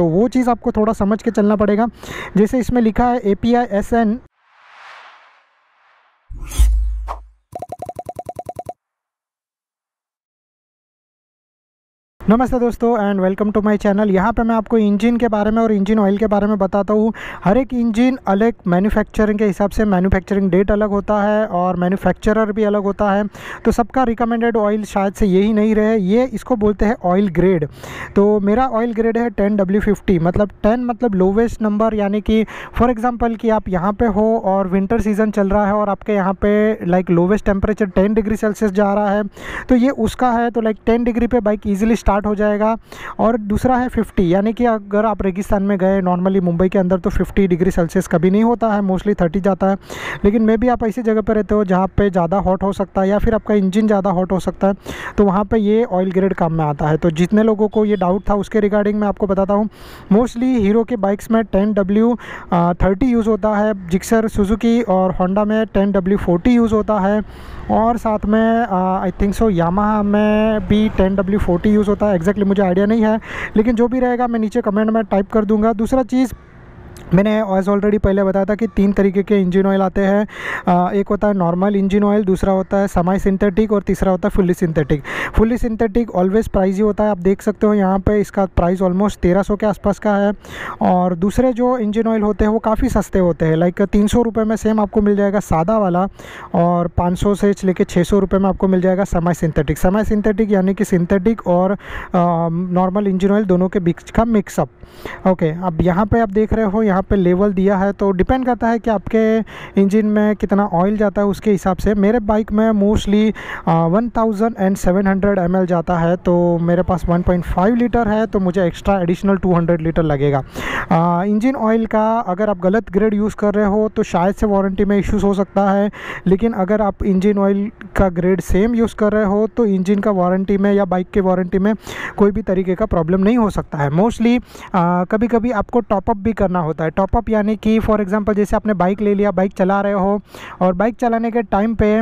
तो वो चीज़ आपको थोड़ा समझ के चलना पड़ेगा। जैसे इसमें लिखा है API SN, नमस्ते दोस्तों and welcome to my channel. यहाँ पे मैं आपको इंजन के बारे में और इंजन ऑयल के बारे में बताता हूँ। हर एक इंजन अलग मैन्युफैक्चरिंग के हिसाब से मैन्युफैक्चरिंग डेट अलग होता है और मैन्युफैक्चरर भी अलग होता है, तो सबका रिकमेंडेड ऑयल शायद से यही नहीं रहे। ये इसको बोलते हैं ऑयल ग्रेड। तो मेरा ऑयल ग्रेड है 10W50, मतलब 10 मतलब लोवेस्ट नंबर, यानी कि फॉर एग्ज़ाम्पल कि आप यहाँ पर हो और विंटर सीज़न चल रहा है और आपके यहाँ पर like lowest temperature 10 degree Celsius जा रहा है, तो ये उसका है। तो लाइक 10 डिग्री पर बाइक ईजिली हो जाएगा। और दूसरा है 50, यानी कि अगर आप रेगिस्तान में गए, नॉर्मली मुंबई के अंदर तो 50 डिग्री सेल्सियस कभी नहीं होता है, मोस्टली 30 जाता है। लेकिन मे भी आप ऐसी जगह पर रहते हो जहाँ पे ज़्यादा हॉट हो सकता है या फिर आपका इंजन ज़्यादा हॉट हो सकता है, तो वहाँ पे ये ऑयल ग्रेड काम में आता है। तो जितने लोगों को ये डाउट था उसके रिगार्डिंग मैं आपको बताता हूँ। मोस्टली हीरो के बाइक्स में 10W30 यूज़ होता है, जिक्सर सुजुकी और होंडा में 10W40 यूज़ होता है, और साथ में आई थिंक सो यामाहा में भी 10W40 यूज़ होता है। एग्जैक्टली मुझे आइडिया नहीं है, लेकिन जो भी रहेगा मैं नीचे कमेंट में टाइप कर दूंगा। दूसरा चीज़ मैंने एज ऑलरेडी पहले बताया था कि 3 तरीके के इंजन ऑयल आते हैं। एक होता है नॉर्मल इंजन ऑयल, दूसरा होता है सेमी सिंथेटिक और तीसरा होता है fully synthetic. Fully synthetic always pricey होता है, आप देख सकते हो यहाँ पे इसका प्राइस ऑलमोस्ट 1300 के आसपास का है। और दूसरे जो इंजन ऑयल होते हैं वो काफ़ी सस्ते होते हैं, लाइक 300 रुपये में सेम आपको मिल जाएगा सादा वाला, और 500 से लेकर 600 रुपये में आपको मिल जाएगा सेमी सिंथेटिक। सेमी सिंथेटिक यानी कि सिंथेटिक और नॉर्मल इंजन ऑयल दोनों के बीच का मिक्सअप। ओके, अब यहाँ पर आप देख रहे हो यहाँ पे लेवल दिया है, तो डिपेंड करता है कि आपके इंजन में कितना ऑयल जाता है उसके हिसाब से। मेरे बाइक में मोस्टली 1700 ml जाता है, तो मेरे पास 1.5 लीटर है, तो मुझे एक्स्ट्रा एडिशनल 200 लीटर लगेगा। इंजन ऑयल का अगर आप गलत ग्रेड यूज़ कर रहे हो तो शायद से वारंटी में इश्यूज़ हो सकता है, लेकिन अगर आप इंजन ऑयल का ग्रेड सेम यूज़ कर रहे हो तो इंजन का वारंटी में या बाइक के वारंटी में कोई भी तरीके का प्रॉब्लम नहीं हो सकता है। मोस्टली कभी कभी आपको टॉपअप भी करना होता है। टॉपअप यानी कि फॉर एग्जांपल जैसे आपने बाइक ले लिया, बाइक चला रहे हो और बाइक चलाने के टाइम पे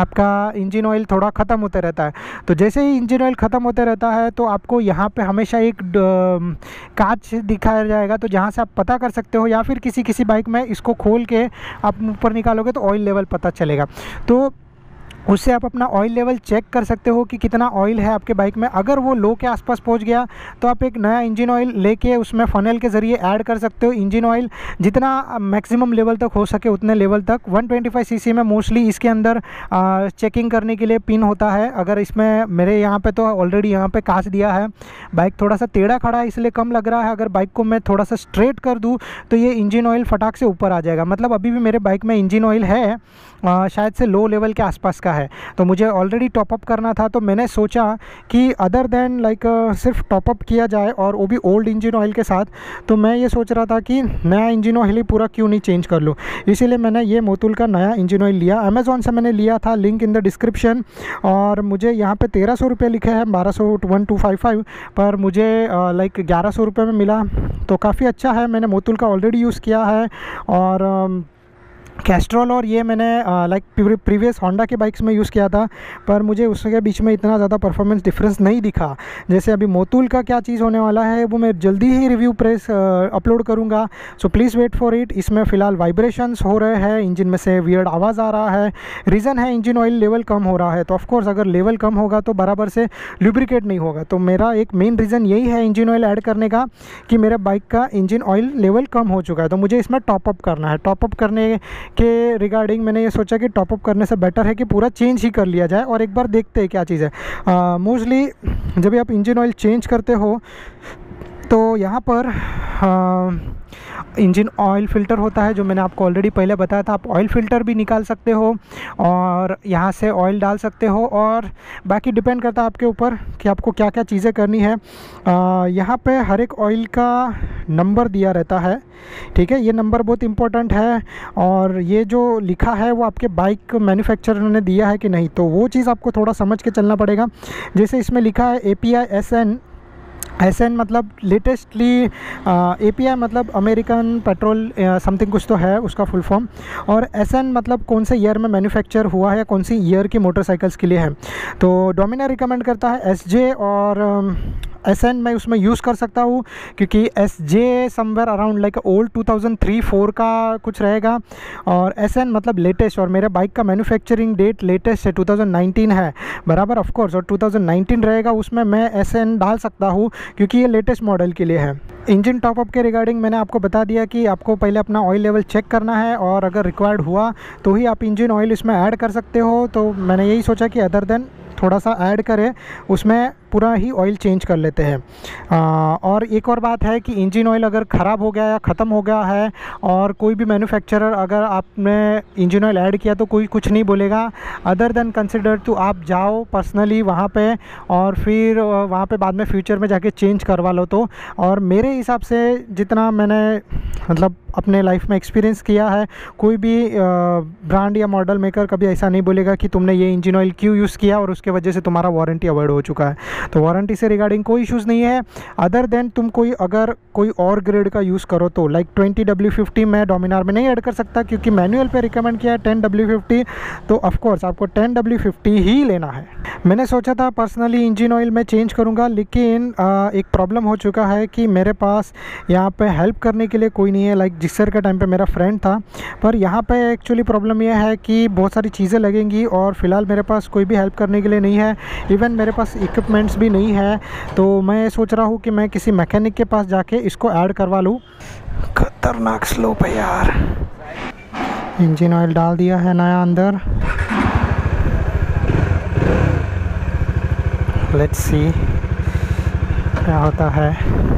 आपका इंजन ऑयल थोड़ा ख़त्म होते रहता है, तो जैसे ही इंजन ऑयल ख़त्म होते रहता है तो आपको यहाँ पे हमेशा एक कांच दिखाया जाएगा, तो जहाँ से आप पता कर सकते हो, या फिर किसी बाइक में इसको खोल के आप ऊपर निकालोगे तो ऑयल लेवल पता चलेगा। तो उससे आप अपना ऑयल लेवल चेक कर सकते हो कि कितना ऑयल है आपके बाइक में। अगर वो लो के आसपास पहुंच गया तो आप एक नया इंजन ऑयल लेके उसमें फनल के ज़रिए ऐड कर सकते हो इंजन ऑयल, जितना मैक्सिमम लेवल तक हो सके उतने लेवल तक। 125 सीसी में मोस्टली इसके अंदर चेकिंग करने के लिए पिन होता है। अगर इसमें मेरे यहाँ पे तो ऑलरेडी यहाँ पर कांच दिया है, बाइक थोड़ा सा टेढ़ा खड़ा है इसलिए कम लग रहा है। अगर बाइक को मैं थोड़ा सा स्ट्रेट कर दूँ तो ये इंजन ऑयल फटाक से ऊपर आ जाएगा। मतलब अभी भी मेरे बाइक में इंजन ऑयल है, शायद से लो लेवल के आसपास का है, तो मुझे ऑलरेडी टॉपअप करना था। तो मैंने सोचा कि अदर देन लाइक सिर्फ टॉपअप किया जाए, और वो भी ओल्ड इंजन ऑयल के साथ, तो मैं ये सोच रहा था कि नया इंजन ऑयल ही पूरा क्यों नहीं चेंज कर लूँ, इसीलिए मैंने ये मोतुल का नया इंजन ऑयल लिया। अमेज़ॉन से मैंने लिया था, लिंक इन द डिस्क्रिप्शन। और मुझे यहाँ पर 1300 रुपये लिखे हैं, 1200 1255, पर मुझे लाइक 1100 रुपये में मिला, तो काफ़ी अच्छा है। मैंने मोतुल का ऑलरेडी यूज़ किया है, और कैस्ट्रोल और ये मैंने लाइक प्रीवियस होंडा के बाइक्स में यूज़ किया था, पर मुझे उसके बीच में इतना ज़्यादा परफॉर्मेंस डिफरेंस नहीं दिखा। जैसे अभी मोतुल का क्या चीज़ होने वाला है वो मैं जल्दी ही रिव्यू प्रेस अपलोड करूँगा, so please wait for it. इसमें फ़िलहाल वाइब्रेशंस हो रहे हैं, इंजन में से वियर्ड आवाज़ आ रहा है, रीज़न है इंजन ऑयल लेवल कम हो रहा है। तो ऑफकोर्स अगर लेवल कम होगा तो बराबर से लुब्रिकेट नहीं होगा, तो मेरा एक मेन रीज़न यही है इंजन ऑयल ऐड करने का कि मेरा बाइक का इंजन ऑयल लेवल कम हो चुका है, तो मुझे इसमें टॉपअप करना है। टॉपअप करने के रिगार्डिंग मैंने ये सोचा कि टॉपअप करने से बेटर है कि पूरा चेंज ही कर लिया जाए और एक बार देखते हैं क्या चीज़ है। मोस्टली जब भी आप इंजन ऑयल चेंज करते हो तो यहाँ पर इंजन ऑयल फ़िल्टर होता है, जो मैंने आपको ऑलरेडी पहले बताया था। आप ऑयल फ़िल्टर भी निकाल सकते हो और यहाँ से ऑयल डाल सकते हो, और बाकी डिपेंड करता है आपके ऊपर कि आपको क्या क्या चीज़ें करनी है। यहाँ पे हर एक ऑयल का नंबर दिया रहता है, ठीक है, ये नंबर बहुत इंपॉर्टेंट है। और ये जो लिखा है वो आपके बाइक मैन्युफैक्चरर ने दिया है कि नहीं, तो वो चीज़ आपको थोड़ा समझ के चलना पड़ेगा। जैसे इसमें लिखा है API SN मतलब लेटेस्टली, API मतलब अमेरिकन पेट्रोल समथिंग कुछ तो है उसका फुल फॉर्म, और SN मतलब कौन से ईयर में मैन्युफैक्चर हुआ है, कौन सी ईयर की मोटरसाइकिल्स के लिए है। तो डोमिनार रिकमेंड करता है SJ और SN मैं उसमें यूज़ कर सकता हूँ, क्योंकि SJ somewhere around like old 2003-04 का कुछ रहेगा, और SN मतलब लेटेस्ट, और मेरे बाइक का मैन्युफैक्चरिंग डेट लेटेस्ट है 2019 है बराबर, ऑफ कोर्स, और 2019 रहेगा उसमें मैं SN डाल सकता हूँ क्योंकि ये लेटेस्ट मॉडल के लिए है। इंजन टॉपअप के रिगार्डिंग मैंने आपको बता दिया कि आपको पहले अपना ऑयल लेवल चेक करना है, और अगर रिक्वायर्ड हुआ तो ही आप इंजन ऑयल इसमें ऐड कर सकते हो। तो मैंने यही सोचा कि अदर देन थोड़ा सा ऐड करें, उसमें पूरा ही ऑयल चेंज कर लेते हैं। और एक और बात है कि इंजन ऑयल अगर ख़राब हो गया या ख़त्म हो गया है, और कोई भी मैन्युफैक्चरर अगर आपने इंजन ऑयल ऐड किया तो कोई कुछ नहीं बोलेगा, अदर देन कंसिडर टू आप जाओ पर्सनली वहाँ पे, और फिर वहाँ पे बाद में फ्यूचर में जाके चेंज करवा लो। तो और मेरे हिसाब से जितना मैंने मतलब अपने लाइफ में एक्सपीरियंस किया है, कोई भी ब्रांड या मॉडल मेकर कभी ऐसा नहीं बोलेगा कि तुमने ये इंजन ऑयल क्यों यूज़ किया और उसके वजह से तुम्हारा वारंटी अवॉइड हो चुका है। तो वारंटी से रिगार्डिंग कोई इश्यूज़ नहीं है, अदर देन तुम कोई अगर कोई और ग्रेड का यूज़ करो तो लाइक 20W50 मैं डोमिनार में नहीं ऐड कर सकता क्योंकि मैनुअल पे रिकमेंड किया है 10W50, तो ऑफकोर्स आपको 10W50 ही लेना है। मैंने सोचा था पर्सनली इंजन ऑयल मैं चेंज करूँगा, लेकिन एक प्रॉब्लम हो चुका है कि मेरे पास यहाँ पर हेल्प करने के लिए कोई नहीं है। लाइक जिक्सर के टाइम पर मेरा फ्रेंड था, पर यहाँ पर एक्चुअली प्रॉब्लम यह है कि बहुत सारी चीज़ें लगेंगी और फिलहाल मेरे पास कोई भी हेल्प करने के लिए नहीं है, इवन मेरे पास इक्विपमेंट भी नहीं है। तो मैं सोच रहा हूँ कि मैं किसी मैकेनिक के पास जाके इसको ऐड करवा लूँ। खतरनाक स्लोप है यार। इंजन ऑयल डाल दिया है नया अंदर, लेट्स सी क्या होता है।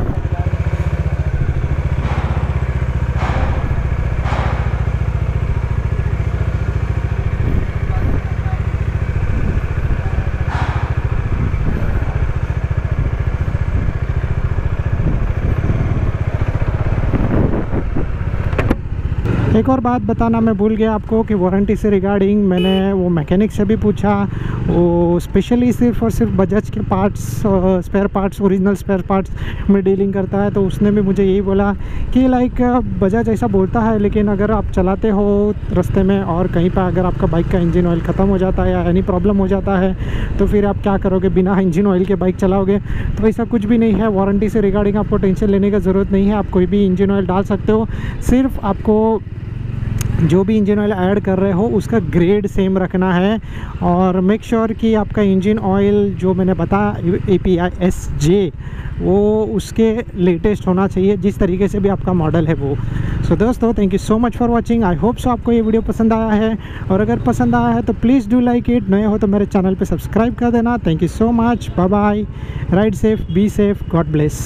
एक और बात बताना मैं भूल गया आपको कि वारंटी से रिगार्डिंग मैंने वो मैकेनिक से भी पूछा, वो स्पेशली सिर्फ और सिर्फ बजाज के पार्ट्स और spare parts, original spare parts में डीलिंग करता है। तो उसने भी मुझे यही बोला कि लाइक बजाज ऐसा बोलता है, लेकिन अगर आप चलाते हो रास्ते में और कहीं पर अगर आपका बाइक का इंजन ऑयल ख़त्म हो जाता है या एनी प्रॉब्लम हो जाता है तो फिर आप क्या करोगे, बिना इंजन ऑयल के बाइक चलाओगे। तो ऐसा कुछ भी नहीं है, वारंटी से रिगार्डिंग आपको टेंशन लेने की ज़रूरत नहीं है, आप कोई भी इंजन ऑयल डाल सकते हो। सिर्फ आपको जो भी इंजन ऑयल ऐड कर रहे हो उसका ग्रेड सेम रखना है, और मेक श्योर कि आपका इंजन ऑयल जो मैंने बताया API SJ वो उसके लेटेस्ट होना चाहिए, जिस तरीके से भी आपका मॉडल है वो। सो दोस्तों, thank you so much for watching. I hope so आपको ये वीडियो पसंद आया है, और अगर पसंद आया है तो प्लीज़ डू लाइक इट, नए हो तो मेरे चैनल पे सब्सक्राइब कर देना। Thank you so much, bye bye, ride safe, be safe, God bless.